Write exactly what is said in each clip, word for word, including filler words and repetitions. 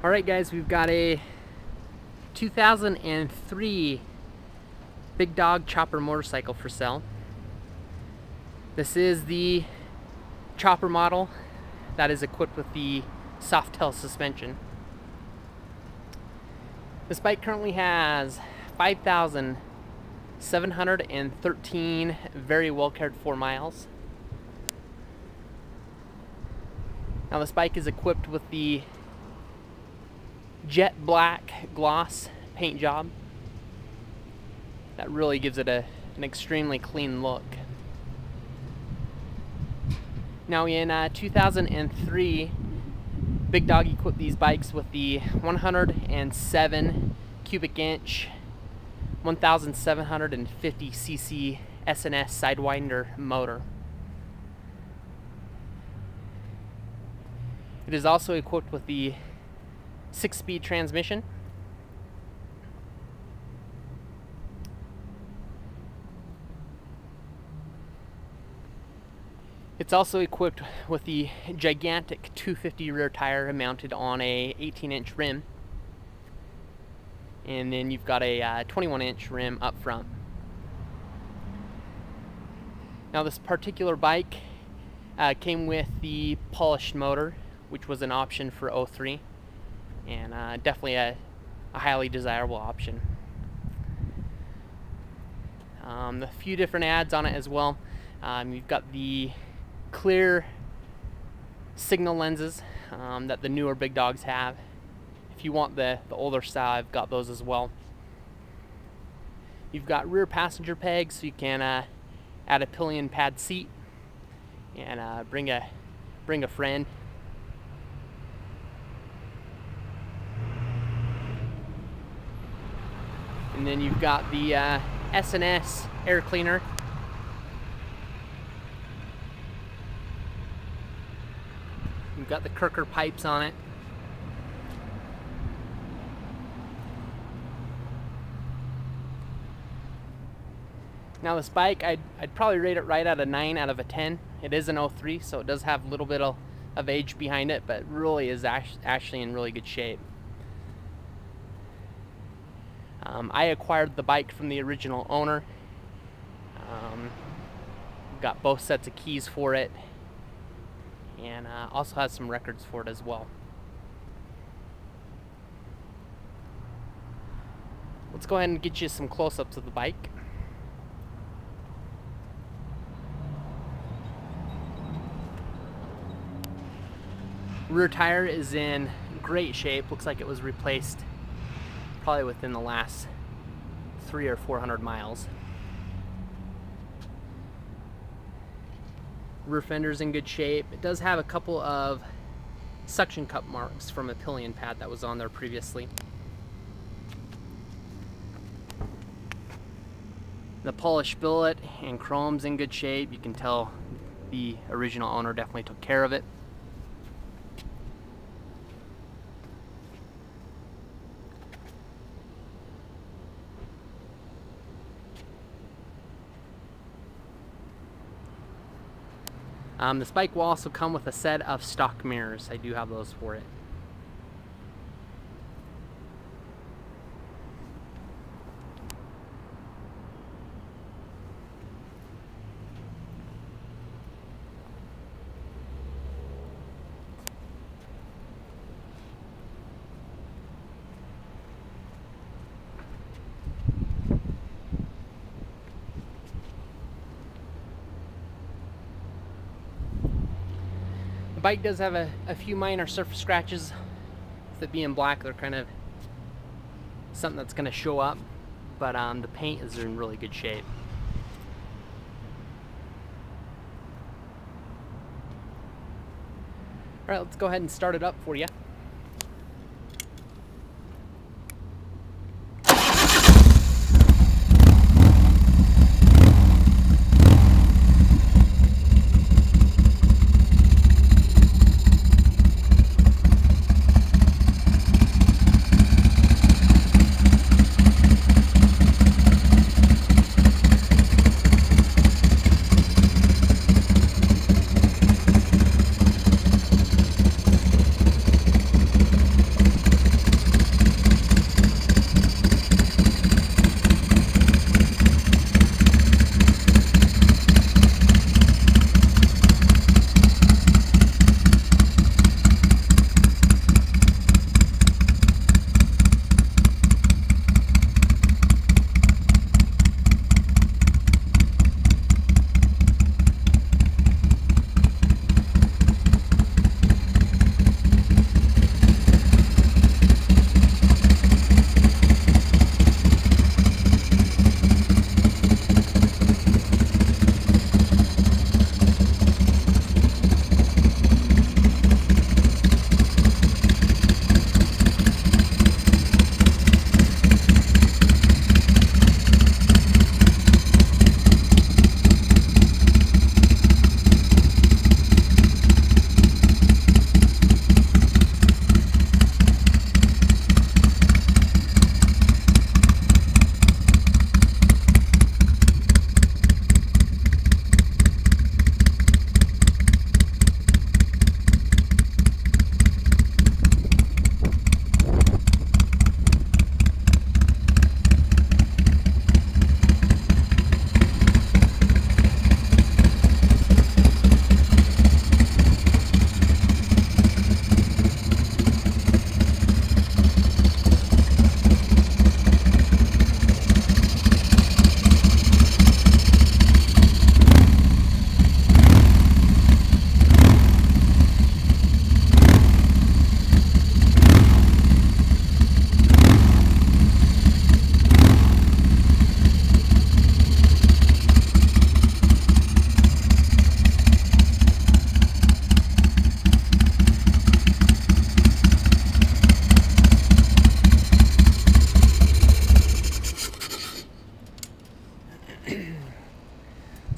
All right, guys, we've got a two thousand three Big Dog chopper motorcycle for sale. This is the chopper model that is equipped with the Soft-Tail suspension. This bike currently has five thousand seven hundred thirteen very well cared for miles. Now this bike is equipped with the jet black gloss paint job. That really gives it a, an extremely clean look. Now in uh, two thousand three, Big Dog equipped these bikes with the one hundred seven cubic inch, one thousand seven hundred fifty c c S and S Sidewinder motor. It is also equipped with the six-speed transmission. It's also equipped with the gigantic two fifty rear tire mounted on a eighteen inch rim, and then you've got a uh, twenty-one inch rim up front. Now this particular bike uh, came with the polished motor, which was an option for oh three, and uh, definitely a, a highly desirable option. Um, a few different ads on it as well. Um, you've got the clear signal lenses um, that the newer Big Dogs have. If you want the, the older style, I've got those as well. You've got rear passenger pegs, so you can uh, add a pillion pad seat and uh, bring a bring a friend. And then you've got the uh, S and S air cleaner. You've got the Kirker pipes on it. Now this bike, I'd, I'd probably rate it right at a nine out of a ten. It is an oh three, so it does have a little bit of, of age behind it, but really is actually in really good shape. Um, I acquired the bike from the original owner. Um, got both sets of keys for it, and uh, also has some records for it as well. Let's go ahead and get you some close-ups of the bike. Rear tire is in great shape. Looks like it was replaced probably within the last three or four hundred miles. Rear fender's in good shape. It does have a couple of suction cup marks from a pillion pad that was on there previously. The polished billet and chrome's in good shape. You can tell the original owner definitely took care of it. Um, this bike will also come with a set of stock mirrors. I do have those for it. The bike does have a, a few minor surface scratches. With it being black, they're kind of something that's going to show up, but um, the paint is in really good shape. All right, let's go ahead and start it up for you.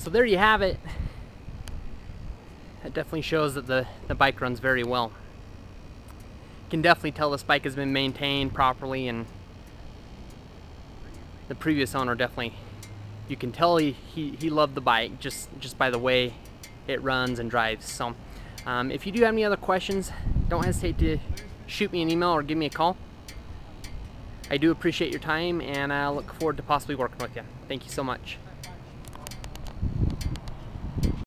So there you have it. That definitely shows that the, the bike runs very well. You can definitely tell this bike has been maintained properly, and the previous owner definitely, you can tell he, he, he loved the bike just, just by the way it runs and drives. So um, if you do have any other questions, don't hesitate to shoot me an email or give me a call. I do appreciate your time, and I look forward to possibly working with you. Thank you so much.